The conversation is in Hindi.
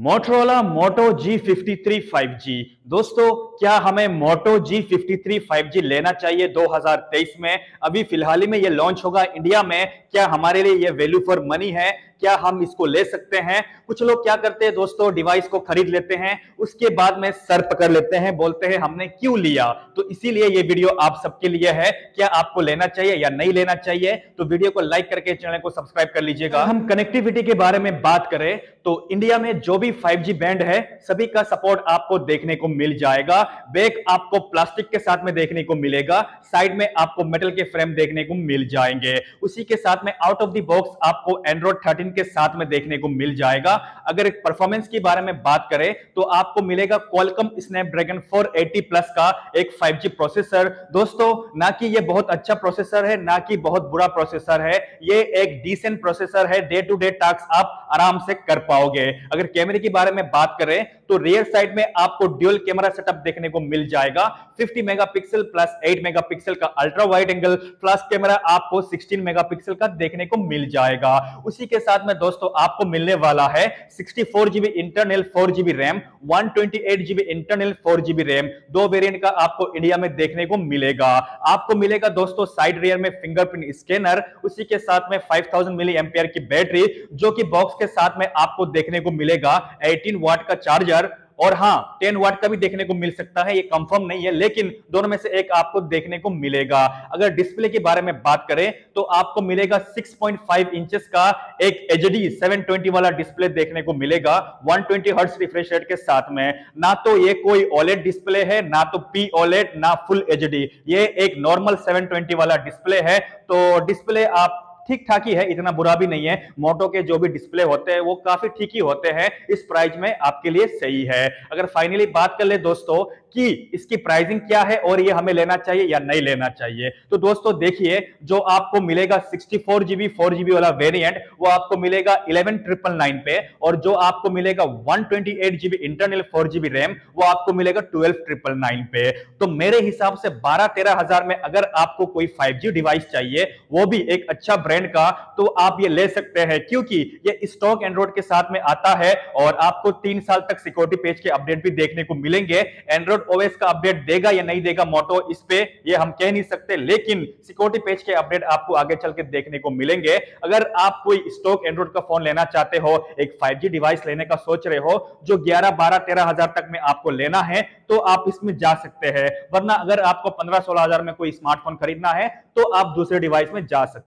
मोटरोला मोटो G 53 5G। दोस्तों, क्या हमें मोटो G 53 5G लेना चाहिए 2023 में? अभी फिलहाल ही में ये लॉन्च होगा इंडिया में। क्या हमारे लिए ये वैल्यू फॉर मनी है? क्या हम इसको ले सकते हैं? कुछ लोग क्या करते हैं दोस्तों, डिवाइस को खरीद लेते हैं, उसके बाद में सर पकड़ लेते हैं, बोलते हैं हमने क्यों लिया। तो इसीलिए ये वीडियो आप सबके लिए है, क्या आपको लेना चाहिए या नहीं लेना चाहिए। तो वीडियो को लाइक करके चैनल को सब्सक्राइब कर लीजिएगा। हम कनेक्टिविटी के बारे में बात करें तो इंडिया में जो भी 5G बैंड है सभी का सपोर्ट आपको देखने को मिल जाएगा। बैक आपको प्लास्टिक के साथ में देखने को मिलेगा, साइड में आपको मेटल के फ्रेम देखने को मिल जाएंगे। उसी के साथ में आउट ऑफ द बॉक्स आपको एंड्रॉइड 13 के साथ में देखने को मिल जाएगा। अगर परफॉर्मेंस के बारे में बात करें तो आपको मिलेगा क्वालकॉम स्नैपड्रैगन 480 प्लस का एक 5G प्रोसेसर। दोस्तों, ना कि ये बहुत अच्छा प्रोसेसर है, ना कि बहुत बुरा प्रोसेसर है, ये एक डिसेंट प्रोसेसर है। डे टू डे टास्क आप आराम से कर पाओगे। अगर कैमरे के बारे में बात करें तो रियर साइड में आपको ड्यूल कैमरा सेटअप देखने को मिल जाएगा। 50 मेगापिक्सल प्लस 8 मेगापिक्सल का ultra wide angle flash camera आपको 16 मेगापिक्सल का देखने को मिल जाएगा। उसी के साथ में दोस्तों आपको मिलने वाला है 64 GB internal 4 GB RAM, 128 GB internal 4 GB RAM. दो वेरिएंट का आपको इंडिया में देखने को मिलेगा। आपको मिलेगा दोस्तों साइड रियर में फिंगरप्रिंट स्कैनर, उसी के साथ में 5000 mAh की बैटरी, जो कि बॉक्स के साथ में आपको देखने को मिलेगा। 18 वाट का चार्जर और हाँ 10 वाट का भी देखने को मिल सकता है, ये कंफर्म नहीं है, लेकिन दोनों में से एक आपको देखने को मिलेगा। अगर डिस्प्ले के बारे में बात करें तो आपको मिलेगा 6.5 इंचेस का एक HD 720 वाला डिस्प्ले देखने को मिलेगा 120 हर्ट्ज रिफ्रेश रेट के साथ में। ना तो ये कोई OLED डिस्प्ले है, ना तो PMOLED, ना फुल HD, ये एक नॉर्मल 720 वाला डिस्प्ले है। तो डिस्प्ले आप ठीक ठाक ही है, इतना बुरा भी नहीं है। मोटो के जो भी डिस्प्ले होते हैं वो काफी ठीक ही होते हैं, इस प्राइस में आपके लिए सही है। अगर फाइनली बात कर ले दोस्तों कि इसकी प्राइसिंग क्या है और ये हमें लेना चाहिए या नहीं लेना चाहिए, तो दोस्तों देखिए जो आपको मिलेगा 64 GB 4 GB वाला वेरिएंट वो आपको मिलेगा 11,999 पे, और जो आपको मिलेगा 128 GB इंटरनल 4 GB रैम वो आपको मिलेगा 12,999 पे। तो मेरे हिसाब से 12-13 हजार में अगर आपको कोई 5G डिवाइस चाहिए, वो भी एक अच्छा ब्रांड का, तो आप ये ले सकते हैं, क्योंकि ये स्टॉक एंड्रॉइड के साथ में आता है और आपको 3 साल तक सिक्योरिटी पेज के अपडेट भी देखने को मिलेंगे। एंड्रॉइड OS का अपडेट देगा या नहीं देगा मोटो, इस पे ये हम कह नहीं सकते, लेकिन सिक्योरिटी पेज के अपडेट आपको आगे चल के देखने को मिलेंगे। अगर आप कोई स्टॉक एंड्रॉइड का फोन लेना चाहते हो, एक 5G डिवाइस लेने का सोच रहे हो, जो 11-12-13 हजार तक में आपको लेना है, तो आप इसमें जा सकते हैं। वरना अगर आपको 15-16 हजार में कोई स्मार्टफोन खरीदना है तो आप दूसरे डिवाइस में जा सकते हैं।